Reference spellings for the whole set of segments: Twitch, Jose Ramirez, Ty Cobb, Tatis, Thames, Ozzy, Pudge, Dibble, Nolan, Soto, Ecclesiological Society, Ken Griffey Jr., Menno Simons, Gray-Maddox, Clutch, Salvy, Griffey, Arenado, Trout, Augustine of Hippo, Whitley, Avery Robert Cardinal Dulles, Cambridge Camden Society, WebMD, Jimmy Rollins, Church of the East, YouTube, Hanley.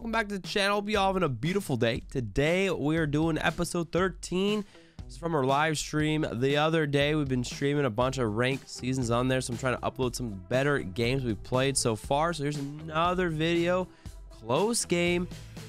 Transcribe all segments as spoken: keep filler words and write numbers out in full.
Welcome back to the channel. Hope you all having a beautiful day. Today we are doing episode thirteen. It's from our live stream the other day. We've been streaming a bunch of ranked seasons on there, so I'm trying to upload some better games we've played so far. So here's another video. Close game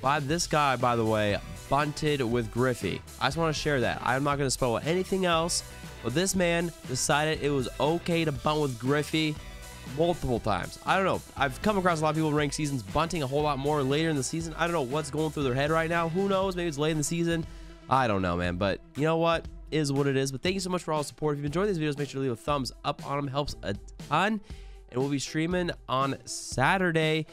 by this guy, by the way, bunted with Griffey. I just want to share that. I'm not going to spell anything else, but this man decided it was okay to bunt with Griffey multiple times. I don't know. I've come across a lot of people ranked seasons bunting a whole lot more later in the season. I don't know what's going through their head right now. Who knows? Maybe it's late in the season. I don't know, man. But you know what? It is what it is. But thank you so much for all the support. If you've enjoyed these videos, make sure to leave a thumbs up on them. Helps a ton. And we'll be streaming on Saturday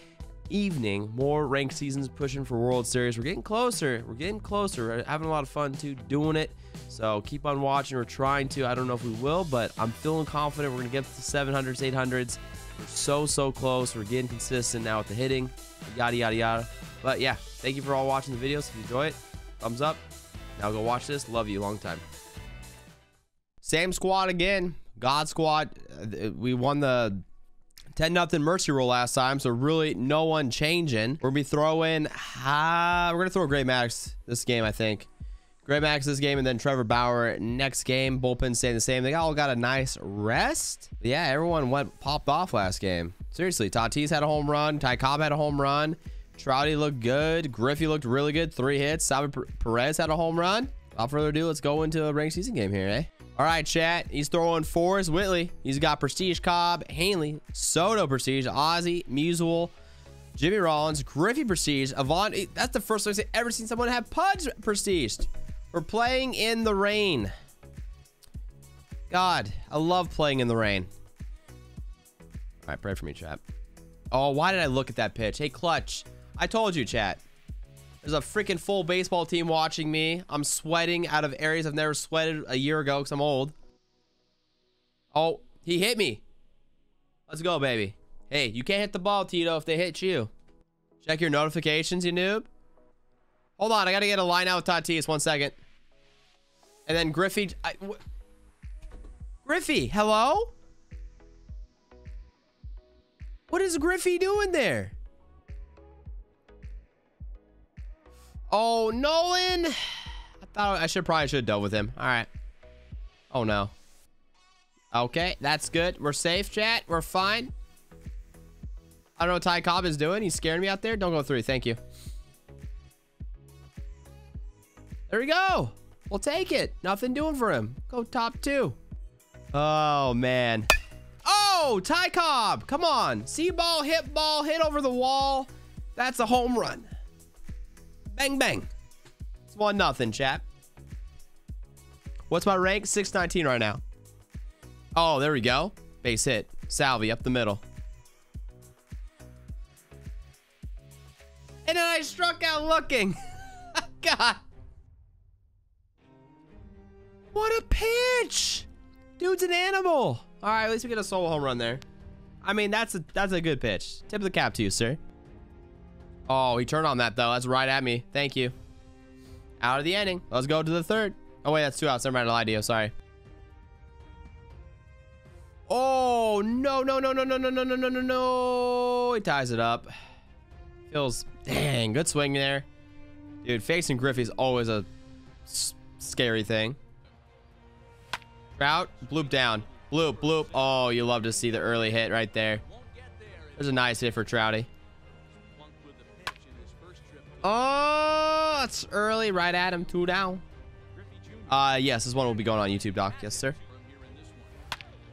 evening. More ranked seasons, pushing for World Series. We're getting closer. We're getting closer. We're having a lot of fun too doing it. So keep on watching. We're trying to. I don't know if we will, but I'm feeling confident we're gonna get to seven hundreds, eight hundreds. We're so so close. We're getting consistent now with the hitting, yada yada yada. But yeah, thank you for all watching the videos. If you enjoy it, thumbs up. Now go watch this. Love you. Long time. Same squad again. God squad. We won the ten nothing mercy roll last time, so really no one changing. We're gonna be throwing. Uh, we're gonna throw Gray-Maddox this game, I think. Gray-Maddox this game, and then Trevor Bauer next game. Bullpen staying the same. They all got a nice rest. But yeah, everyone went popped off last game. Seriously, Tatis had a home run. Ty Cobb had a home run. Trouty looked good. Griffey looked really good. Three hits. Salvy Perez had a home run. Without further ado, let's go into a ranked season game here, eh? All right, chat. He's throwing fours. Whitley. He's got Prestige Cobb, Hanley, Soto Prestige, Ozzy, Musial, Jimmy Rollins, Griffey Prestige, Avon. That's the first time I've ever seen someone have Pudge Prestige. We're playing in the rain. God, I love playing in the rain. All right, pray for me, chat. Oh, why did I look at that pitch? Hey, Clutch. I told you, chat. There's a freaking full baseball team watching me. I'm sweating out of areas I've never sweated a year ago because I'm old. Oh, he hit me. Let's go, baby. Hey, you can't hit the ball, Tito, if they hit you. Check your notifications, you noob. Hold on, I gotta get a line out with Tatis. One second. And then Griffey. I, Griffey, hello? What is Griffey doing there? Oh, Nolan. I thought I should probably should have dealt with him. All right. Oh, no. Okay, that's good. We're safe, chat. We're fine. I don't know what Ty Cobb is doing. He's scaring me out there. Don't go through. Thank you. There we go. We'll take it. Nothing doing for him. Go top two. Oh, man. Oh, Ty Cobb. Come on. See ball, hit ball, hit over the wall. That's a home run. Bang, bang. It's one nothing, chat. What's my rank? six nineteen right now. Oh, there we go. Base hit. Salvy up the middle. And then I struck out looking. God. What a pitch! Dude's an animal. All right, at least we get a solo home run there. I mean, that's a that's a good pitch. Tip of the cap to you, sir. Oh, he turned on that though. That's right at me. Thank you. Out of the inning. Let's go to the third. Oh wait, that's two outs. Never mind, I lied to you. Sorry. Oh no no no no no no no no no no! He ties it up. Feels dang good swing there, dude. Facing Griffey's always a s scary thing. Trout, bloop down. Bloop, bloop. Oh, you love to see the early hit right there. There's a nice hit for Trouty. Oh, it's early. Right at him. Two down. Uh, yes, this one will be going on YouTube, Doc. Yes, sir.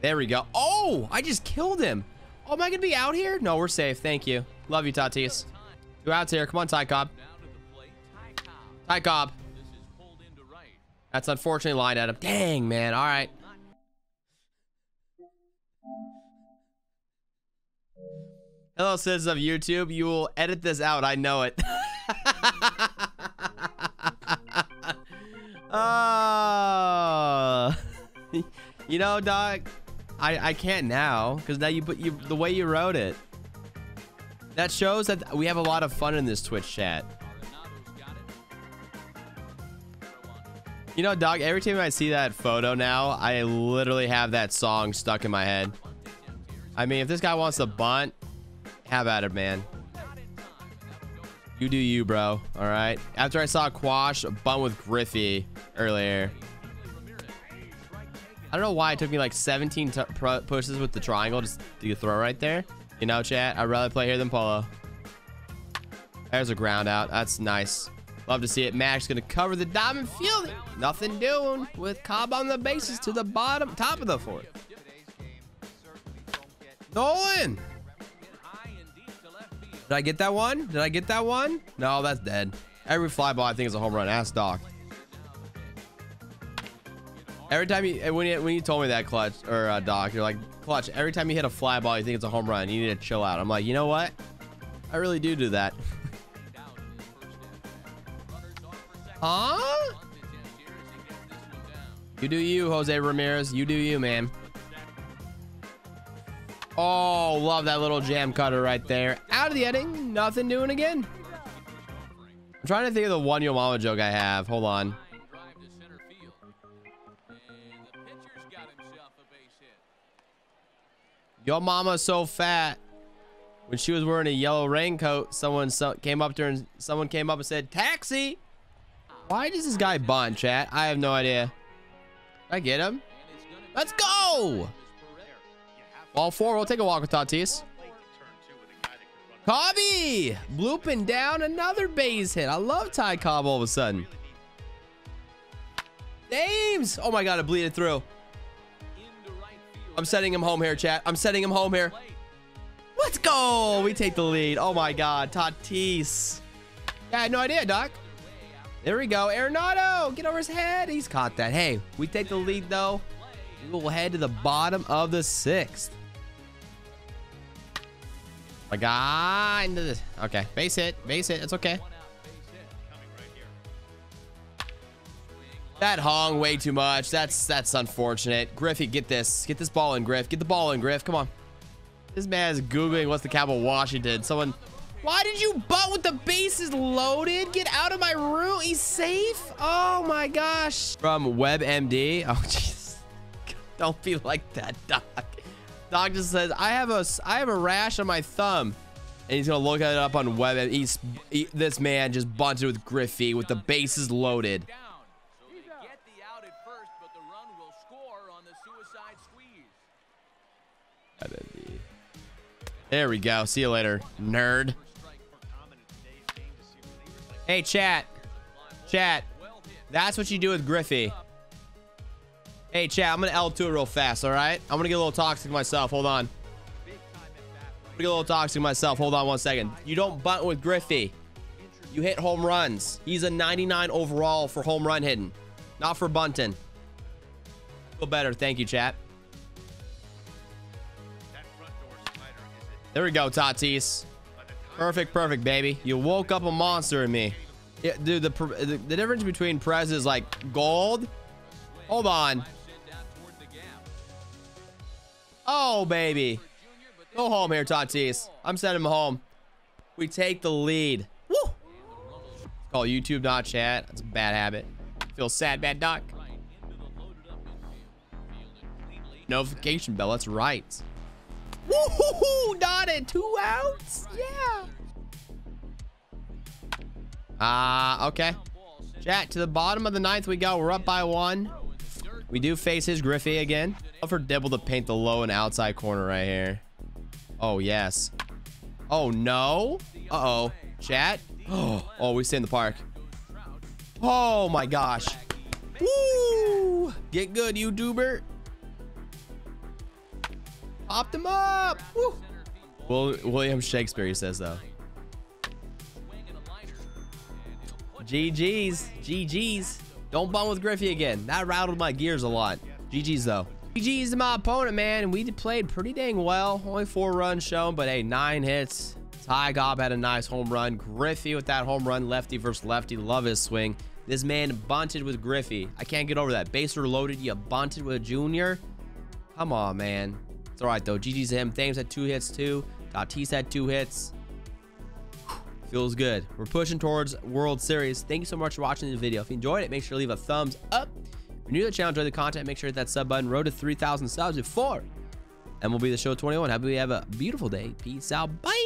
There we go. Oh, I just killed him. Oh, am I going to be out here? No, we're safe. Thank you. Love you, Tatis. Two outs here. Come on, Ty Cobb. Ty Cobb. That's unfortunately lined at him. Dang, man. All right. Hello, citizens of YouTube. You will edit this out. I know it. uh, you know, Doc, I, I can't now because now you put you the way you wrote it. That shows that we have a lot of fun in this Twitch chat. You know, Doc, every time I see that photo now, I literally have that song stuck in my head. I mean, if this guy wants to bunt, have at it, man. You do you, bro. All right. After I saw Quash bunt with Griffey earlier, I don't know why it took me like seventeen pushes with the triangle just to throw right there. You know, chat, I'd rather play here than Polo. There's a ground out. That's nice. Love to see it. Max going to cover the diamond field. Nothing doing with Cobb on the bases to the bottom, top of the fourth. Nolan. Did I get that one? Did I get that one? No, that's dead. Every fly ball I think is a home run. Ass dog. Every time you when you when you told me that clutch or uh, doc, you're like clutch. Every time you hit a fly ball, you think it's a home run. You need to chill out. I'm like, you know what? I really do do that. Huh? You do you, Jose Ramirez. You do you, man. Oh, love that little jam cutter right there. Out of the inning, nothing doing again. I'm trying to think of the one yo mama joke I have. Hold on. Yo mama's so fat. When she was wearing a yellow raincoat, someone so came up to her and someone came up and said, "Taxi." Why does this guy bunt, chat? I have no idea. I get him. Let's go. Ball four. We'll take a walk with Tatis. Cobby blooping down another base hit. I love Ty Cobb all of a sudden. Thames. Oh my God, I bleeded through. I'm setting him home here, chat. I'm setting him home here. Let's go. We take the lead. Oh my God, Tatis. I had no idea, Doc. There we go. Arenado, get over his head. He's caught that. Hey, we take the lead though. We'll head to the bottom of the sixth. My God. Okay. Base hit. Base hit. It's okay. That hung way too much. That's that's unfortunate. Griffey, get this. Get this ball in, Griff. Get the ball in, Griff. Come on. This man is Googling what's the capital of Washington. Someone. Why did you butt with the bases loaded? Get out of my room. He's safe. Oh, my gosh. From WebMD. Oh, jeez. Don't be like that, Doc. Doc just says, I have a, I have a rash on my thumb. And he's going to look it up on web. He's, he, this man just bunted with Griffey with the bases loaded. There we go. See you later, nerd. Hey, chat. Chat. That's what you do with Griffey. Hey, chat, I'm going to L two it real fast, all right? I'm going to get a little toxic myself. Hold on. I'm going to get a little toxic myself. Hold on one second. You don't bunt with Griffey. You hit home runs. He's a ninety-nine overall for home run hitting, not for bunting. Feel better. Thank you, chat. There we go, Tatis. Perfect, perfect, baby. You woke up a monster in me. Yeah, dude, the, the, the difference between Perez is like gold. Hold on. Oh, baby. Go home here, Tatis. I'm sending him home. We take the lead. Woo! Call YouTube, not chat. That's a bad habit. Feel sad, bad doc. Notification bell. That's right. Woohoo! Not it. Two outs. Yeah. Ah, uh, okay. Chat, to the bottom of the ninth we go. We're up by one. We do face his Griffey again. Love for Dibble to paint the low and outside corner right here. Oh, yes. Oh, no. Uh-oh. Chat. Oh, oh, we stay in the park. Oh, my gosh. Woo! Get good, YouTuber. Popped him up. Woo. Well, William Shakespeare, he says, though. G G's. G G's. Don't bump with Griffey again. That rattled my gears a lot. G G's, though. G G's to my opponent, man. And we played pretty dang well. Only four runs shown, but hey, nine hits. Ty Cobb had a nice home run. Griffey with that home run. Lefty versus lefty. Love his swing. This man bunted with Griffey. I can't get over that. Bases are loaded. You bunted with a junior. Come on, man. It's all right, though. G G's to him. Thames had two hits, too. Tatis had two hits. Feels good. We're pushing towards World Series. Thank you so much for watching this video. If you enjoyed it, make sure to leave a thumbs up. If you're new to the channel, enjoy the content, make sure to hit that sub button. Road to three thousand subs before, and we'll be the show twenty-one. Happy we have a beautiful day. Peace out. Bye.